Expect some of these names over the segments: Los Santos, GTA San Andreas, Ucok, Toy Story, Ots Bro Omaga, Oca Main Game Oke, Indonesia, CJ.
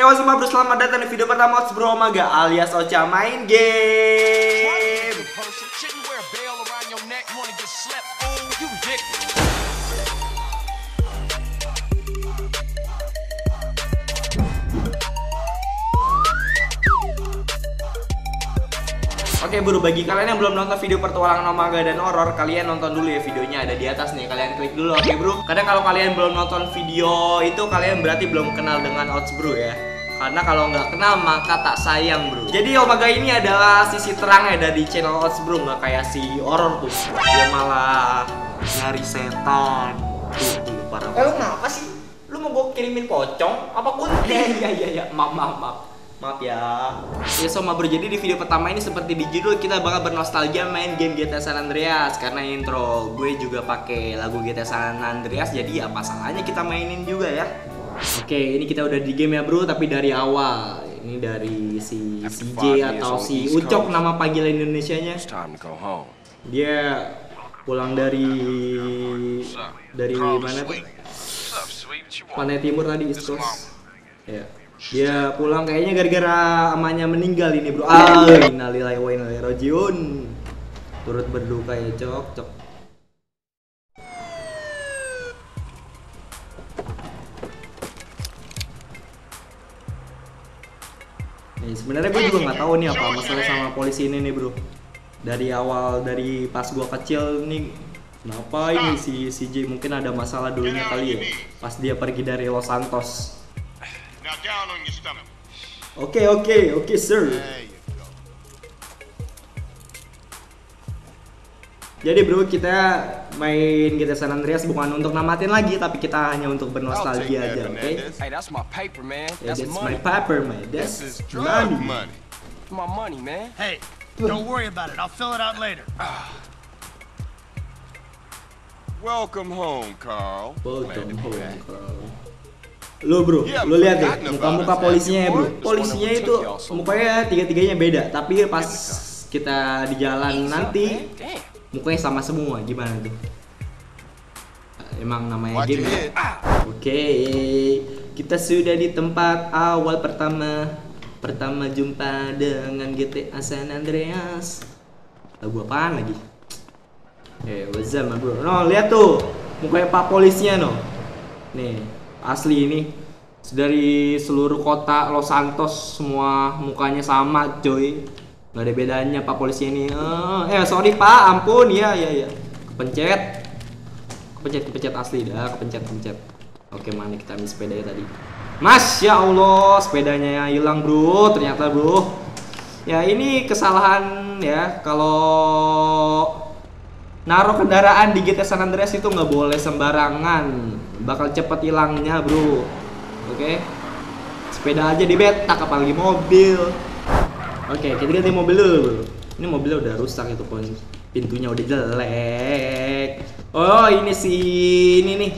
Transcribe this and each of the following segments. Hey, what's up bro, selamat datang di video pertama Ots Bro Omaga alias Oca Main Game. Oke bro, bagi kalian yang belum nonton video petualangan Omaga dan horor, kalian nonton dulu ya videonya, ada di atas nih, kalian klik dulu. Oke bro, kadang kalau kalian belum nonton video itu, kalian berarti belum kenal dengan Ots Bro ya. Karena kalau nggak kenal maka tak sayang bro. Jadi Omaga ini adalah sisi terangnya dari channel Ots Bro, nggak kayak si horor tuh, dia malah nyari setan. Tuh para lu kenapa sih? Lu mau gue kirimin pocong? Apa kunti? Iya, maaf. Maaf ya. Ya sama bro, jadi di video pertama ini seperti di judul kita bakal bernostalgia main game GTA San Andreas. Karena intro gue juga pakai lagu GTA San Andreas, jadi apa salahnya kita mainin juga ya. Oke, ini kita udah di game ya bro, tapi dari awal. Ini dari si CJ atau si Ucok, nama panggilan Indonesianya. Dia pulang dari mana tuh? Pantai Timur tadi, East Coast. Ya. Dia pulang kayaknya gara-gara amanya meninggal ini bro. Innalillahi wa inna ilaihi rajiun. Turut berduka ya Cok. Nih sebenarnya gue juga nggak tahu nih apa masalah sama polisi ini nih bro. Dari awal, dari pas gue kecil nih, kenapa ini si CJ mungkin ada masalah dulunya kali ya. Pas dia pergi dari Los Santos. Oke, sir. Jadi bro, kita main GTA San Andreas bukan untuk namatin lagi, tapi kita hanya untuk bernostalgia aja, oke? Okay? Hey, that's my paper, man. That's my paper, man. That's money. My money, man. Hey, don't worry about it. I'll fill it out later. Welcome home, Carl. Welcome home, Carl. Lo bro, lo lihat deh muka-muka polisinya ya bro. Polisinya itu mukanya tiga-tiganya beda, tapi pas kita di jalan nanti mukanya sama semua. Gimana tuh? Emang namanya game ya? Oke, kita sudah di tempat awal pertama jumpa dengan GTA San Andreas. Lagu apaan lagi? What's up bro? No, lihat tuh mukanya pak polisinya no. Nih asli ini dari seluruh kota Los Santos semua mukanya sama coy, nggak ada bedanya pak polisi ini. Sorry pak, ampun ya kepencet asli dah, kepencet. Oke, mana kita ambil sepedanya tadi. Masya Allah, sepedanya hilang bro, ternyata bro ya. Ini kesalahan ya, kalau naruh kendaraan di GTA San Andreas itu nggak boleh sembarangan, bakal cepet hilangnya bro. Oke, sepeda aja dibetak apalagi mobil. Oke, kita ganti mobil dulu bro. Ini mobilnya udah rusak itu pun, pintunya udah jelek. Oh ini si ini nih,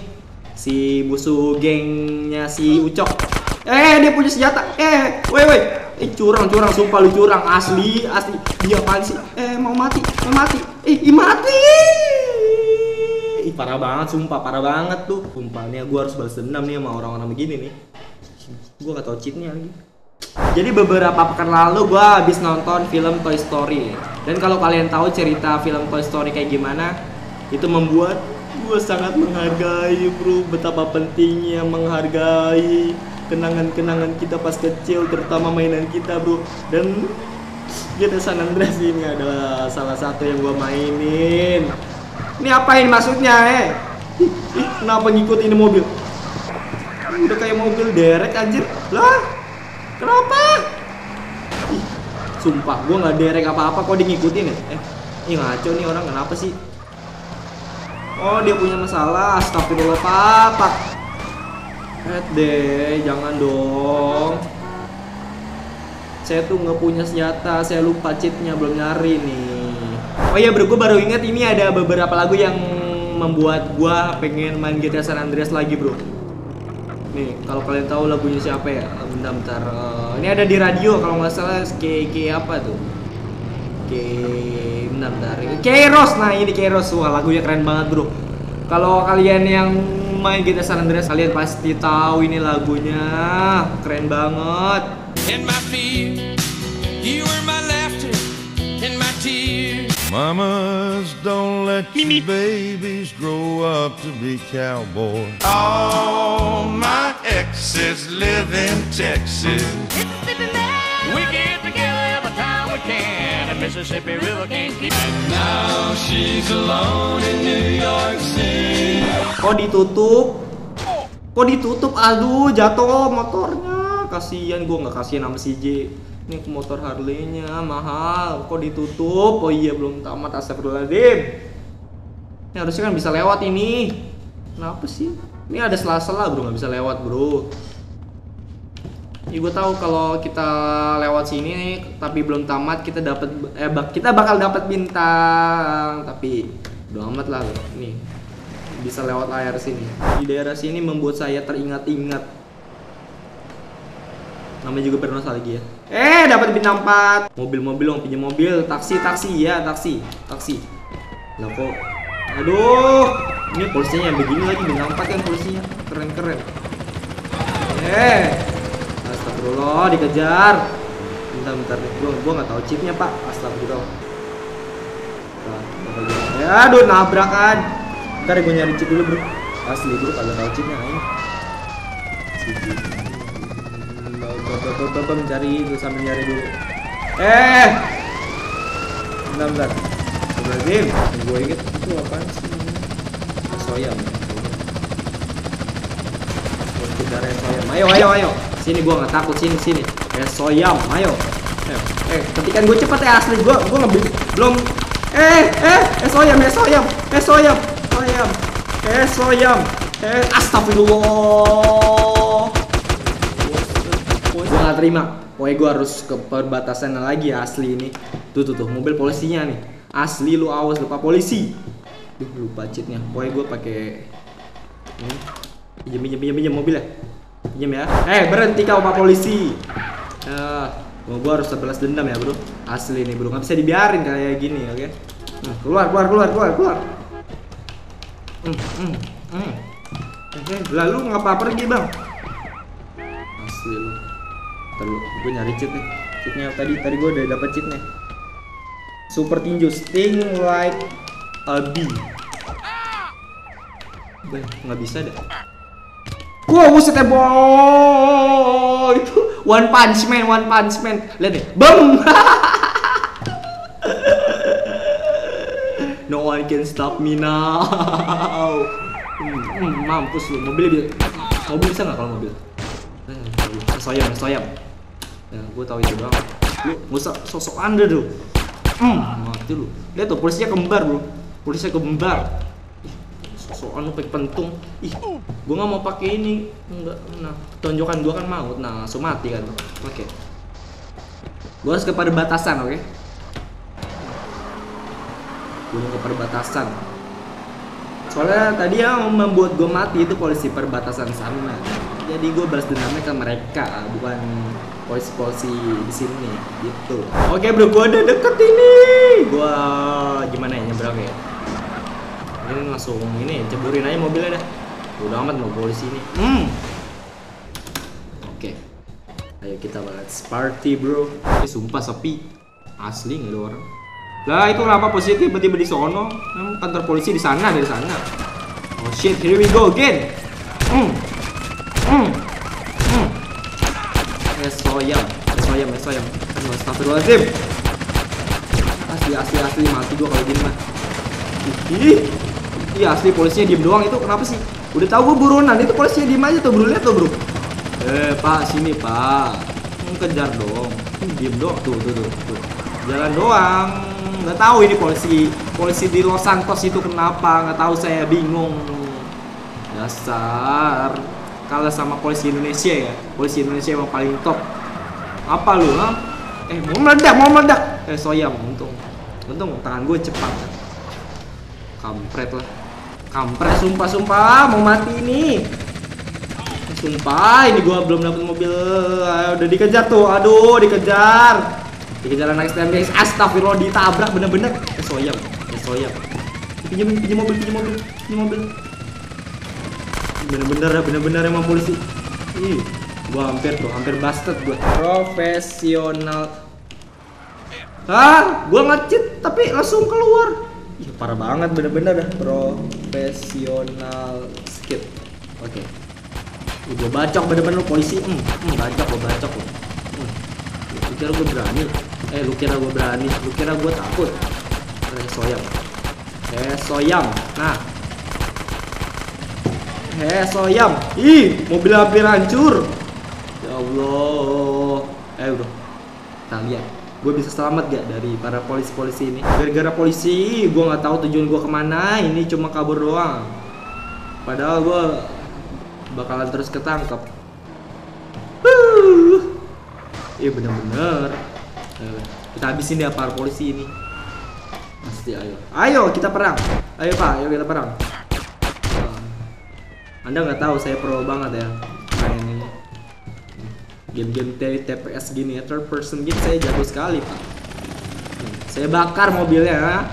si musuh gengnya si Ucok. Dia punya senjata. Woi curang sumpah lu, curang asli. Dia apaan sih? Mau mati. Ih, parah banget sumpah, parah banget tuh. Sumpahnya gue harus balas dendam nih sama orang-orang begini nih. Gue gak tau cheatnya lagi. Jadi beberapa pekan lalu gue habis nonton film Toy Story. Dan kalau kalian tahu cerita film Toy Story kayak gimana, itu membuat gue sangat menghargai bro, betapa pentingnya menghargai kenangan-kenangan kita pas kecil, terutama mainan kita bro. Dan GTA San Andreas ini adalah salah satu yang gua mainin. Ini apain maksudnya? Kenapa ngikutin mobil? Udah kayak mobil derek anjir. Lah, kenapa? Sumpah gua nggak derek apa-apa kok ngikutin ya. Ini ngaco nih orang, kenapa sih? Oh, dia punya masalah. Astagfirullah papak. Jangan dong. Saya tuh nggak punya senjata, saya lupa cheatnya, belum nyari nih. Oh iya bro, gue baru ingat ini ada beberapa lagu yang membuat gue pengen main GTA San Andreas lagi bro. Nih kalau kalian tahu lagunya siapa ya, bentar. Ini ada di radio kalau nggak salah, kayak apa tuh? Bentar. Keros, nah ini Keros, wah lagunya keren banget bro. Kalau kalian yang main GTA San Andreas. Kalian pasti tahu ini lagunya, keren banget. In my fear, you were my laughter, in my tears. Mamas don't let your babies grow up to be cowboys. All my exes live in Texas. We get together every time we can. The Mississippi River can't keep it. Now she's alone in New York City. Kok ditutup? Kok ditutup? Aduh, jatuh motornya. Kasihan, gua nggak kasihan sama CJ. Ini motor Harley-nya mahal, kok ditutup? Oh iya, belum tamat, astagfirullahaladzim. Ini harusnya kan bisa lewat ini. Kenapa sih? Ini ada sela-sela bro, nggak bisa lewat bro. Ya gue tahu kalau kita lewat sini nih, tapi belum tamat kita dapat kita bakal dapat bintang, tapi udah amat lah bro. Nih bisa lewat layar sini. Di daerah sini membuat saya teringat-ingat. Namanya juga bernostalgia. Dapat bintang 4. Mobil-mobil dong, pinjam mobil, taksi-taksi ya, taksi. Lah kok. Aduh, ini polisinya yang begini lagi, bintang 4 kan polisinya. Keren-keren. Astagfirullah, dikejar. Bentar, gua enggak tahu chipnya, Pak. Astagfirullah. Aduh, nabrakan. Bentar gua nyari chip dulu, Bro. Asli dulu kagak tahu chipnya, ayo. Coba mencari, gue sambil nyari dulu. Bentar. Berarti gue inget itu apaan sih? Soyam. Sebentar soyam. Ayo. Sini gue nggak takut, sini. Soyam, ayo. Ketikan gue cepet ya asli gue ngebel belum. Soyam. Astagfirullah. Nggak terima, pokoknya gue harus ke perbatasan lagi asli ini. Tuh mobil polisinya nih, asli lu awas lupa polisi. Duh, lupa cheatnya, pokoknya gue pakai ini. Pinjam mobilnya, pinjam ya. Berhenti kau pak polisi. Gue harus terbalas dendam ya bro, asli nih bro, nggak bisa dibiarin kayak gini, oke? Keluar. Lalu ngapa pergi bang? Asli lu. Gue nyari cheat nih, cheatnya tadi gue udah dapet cheatnya. Super tinju, sting like a bee. Gue nggak bisa deh. Wow, busetnya boy, itu One Punch Man. Lihat deh, bang. No one can stop me now. Mampus lu, mobil bisa nggak kalau mobil? Soyam. Ya, gue tahu itu bang. Lu nggak usah sosok anda tuh. Mati lu. Lihat tuh polisinya kembar bro. Sosokan lu pakai pentung. Gue nggak mau pakai ini. Enggak. Nah, tonjokan gue kan maut. Nah, langsung mati kan. Oke. Gue harus ke perbatasan, oke? Gue ke perbatasan. Soalnya tadi yang membuat gue mati itu polisi perbatasan sana. Jadi gue balas dendamnya ke mereka, bukan polisi-polisi di sini gitu. Oke bro, gue udah deket ini. Gue gimana ya nyebrang ya? Ini langsung ini ceburin aja mobilnya dah. Udah amat mau polisi ini. Oke. Ayo kita let's party bro. Ini sumpah sepi. Asli nggak ada orang. Lah itu kenapa posisi tiba-tiba di sono? Kantor polisi di sana, dari sana. Oh shit, here we go again. Soyam. Astagfirullahaladzim. Asli mati gua kalau gini mah. Ih, asli polisinya diem doang itu kenapa sih? Udah tahu gua buronan itu polisinya diem aja tuh bro, lihat tuh bro. Pak, sini pak. Kejar dong. Diem doang tuh. Jalan doang. Nggak tahu ini polisi di Los Santos itu kenapa? Nggak tahu, saya bingung. Dasar kalah sama polisi Indonesia ya. Polisi Indonesia emang paling top. Apa lu? Mau meledak. Soyam, untung tangan gue cepat kan. Kampret sumpah mau mati ini. Sumpah ini gue belum dapat mobil. Udah dikejar tuh. Aduh, dikejar anak STMB. Astagfirullah, ditabrak bener-bener. Soyam. Pinjam mobil. bener-bener emang polisi. Ih, gua hampir tuh, hampir busted gua. Profesional. Ah, gua nge-cheat tapi langsung keluar. Ih, parah banget bener-bener dah. Profesional skip. Oke. Gua bacok bener-bener polisi. Bacok lo. Lu kira gua berani? Lu kira gua berani? Lu kira gua takut? Soyam. Nah. Soyam. Ih, mobil hampir hancur. Ya Allah. Bro. Kita lihat. Gue bisa selamat gak dari para polisi-polisi ini? Gara-gara polisi, gue gak tahu tujuan gue kemana. Ini cuma kabur doang. Padahal gue bakalan terus ketangkep. Iya bener-bener. Kita habisin ya para polisi ini. Pasti ayo. Ayo kita perang. Ayo Pak, ayo kita perang. Anda nggak tahu saya pro banget ya mainnya. Game-game TPS gini, third person game saya jago sekali Pak. Saya bakar mobilnya,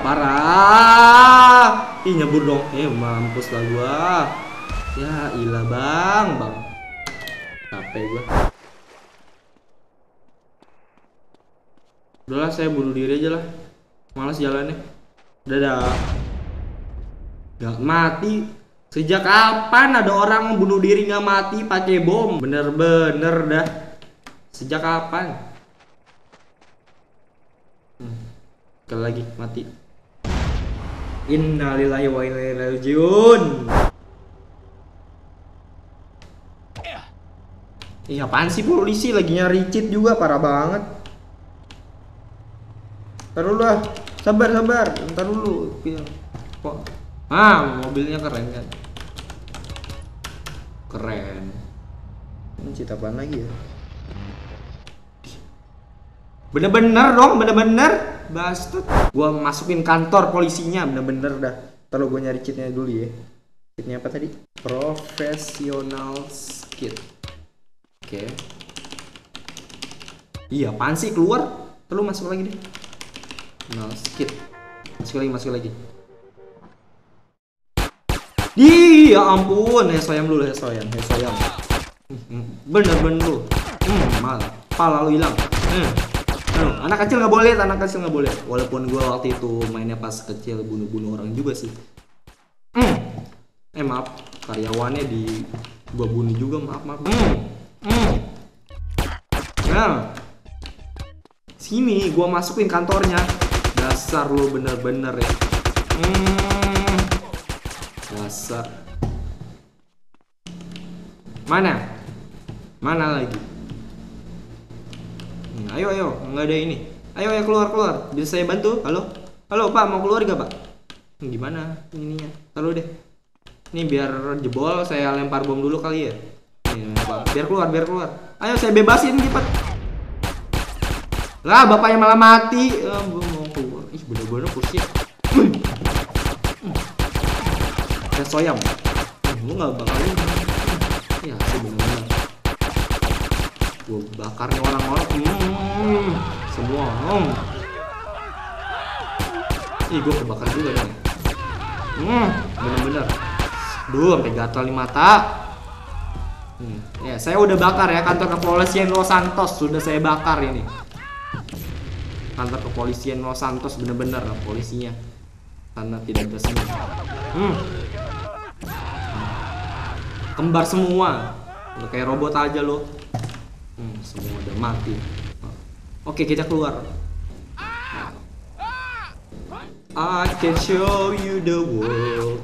Parah. Ih nyebur dong. Mampus lah gua. Ya ilah bang. Capek gua. Udah lah, saya bunuh diri aja lah. Malas jalannya. Dadah. Gak mati. Sejak kapan ada orang bunuh diri gak mati pakai bom? Bener-bener dah. Sejak kapan? Sekali lagi, mati. Innalillahi wa inna ilaihi rajiun. Iya, apaan sih polisi? Lagi nyari cheat juga, parah banget. Ntar dulu lah, sabar, ntar dulu. Kok? Mobilnya keren kan? Keren. Ini cita apaan lagi ya? Bener-bener dong, bener-bener. Bastard. Gua masukin kantor polisinya, bener-bener dah. Ntar gua nyari cheatnya dulu ya. Cheatnya apa tadi? Professional skill. Oke. Iya, apaan sih keluar? Ntar lu masuk lagi deh. Skip. Masuk lagi. Ya ampun, soyam dulu, soyam. Bener-bener lu. Malah pala lu hilang. Anak kecil nggak boleh, Walaupun gua waktu itu mainnya pas kecil bunuh-bunuh orang juga sih. Maaf, karyawannya di gua bunuh juga, maaf. Nah. Sini gua masukin kantornya. Dasar lu bener-bener ya. Dasar. Mana lagi? Ayo nggak ada ini. Ayo keluar. Bisa saya bantu? Halo Pak, mau keluar gak Pak? Gimana ininya? Taruh deh. Ini biar jebol saya lempar bom dulu kali ya. Biar keluar. Ayo saya bebasin cepat. Lah bapaknya malah mati. Bener-bener kursi. Soyam. Lu gak bakalin. Ya sih bener-bener. Gue bakar nih orang-orang. Semua. Ih gue kebakar juga nih. Bener-bener. Duh sampai gatal di mata. Ya saya udah bakar ya kantor kepolisian Los Santos. Sudah saya bakar ini. Kantor kepolisian Los Santos bener-bener polisinya karena tidak resmi. Kembar semua, udah kayak robot aja lo. Semua udah mati. Oke kita keluar. I can show you the world.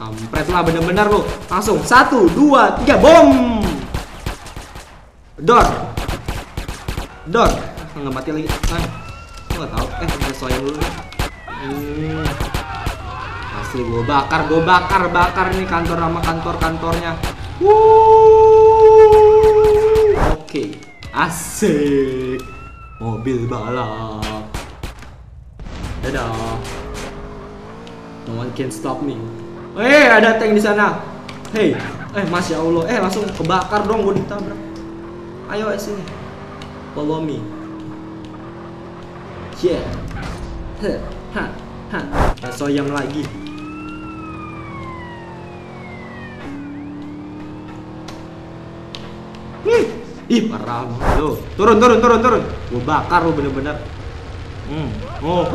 Kampret lah bener-bener lo. Langsung 1, 2, 3 bom. Door. Nggak mati lagi. Gue nggak tahu. Soalnya dulu. Asli gue bakar nih kantor sama kantornya. Oke. Asik. Mobil balap. Dadah. No one can stop me. Ada tank di sana. Masya Allah. Langsung kebakar dong gue ditabrak. Ayo sini. Follow me. Yeah. Hah, bakso ayam lagi. Ih, parah lo. Turun. Gue bakar lo bener-bener. Oh.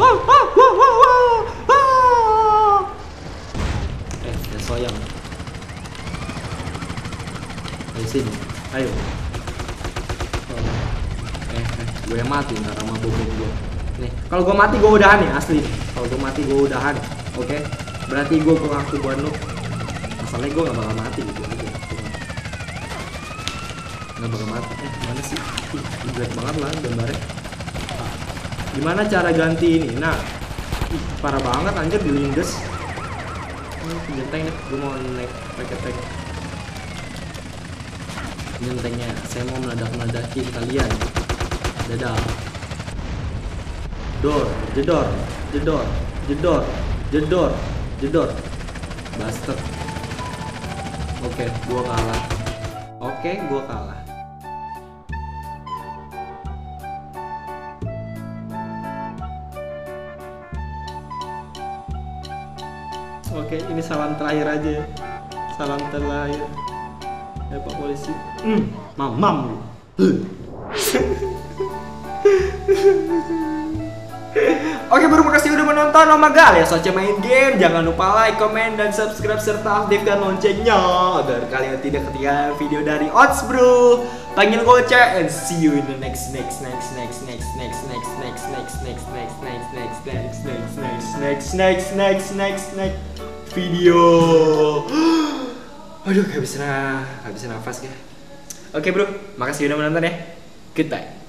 Bakso ayam. Ayo sini. Ayo. Gue yang mati ntar sama bobot gue. Nih, kalau gue mati gue udahan ya, asli. Kalau gue mati gue udahan. Oke. Berarti gue pengaku buat lo. Masalahnya gue gak bakal mati gitu aja. Mana sih? Jelek banget lah gambarnya. Gimana cara ganti ini? Nah, parah banget anjir dilindes. Jenteng deh, gue mau naik pakai tank. Jentengnya, saya mau meledak-meledakin kalian. Dadah. Dor, jedor, jedor, jedor, jedor, jedor. Bastard. Oke, gua kalah. Oke, ini salam terakhir aja ya. Salam terakhir ya Pak Polisi. Mamam. Oke, terima kasih udah menonton Omaga alias Oca Main Game. Jangan lupa like, komen, dan subscribe serta aktifkan loncengnya agar kalian tidak ketinggalan video dari Ots Bro. Panggil Oca and see you in the next video. Aduh, gak bisa nafas ya. Oke bro, makasih udah menonton ya. Goodbye.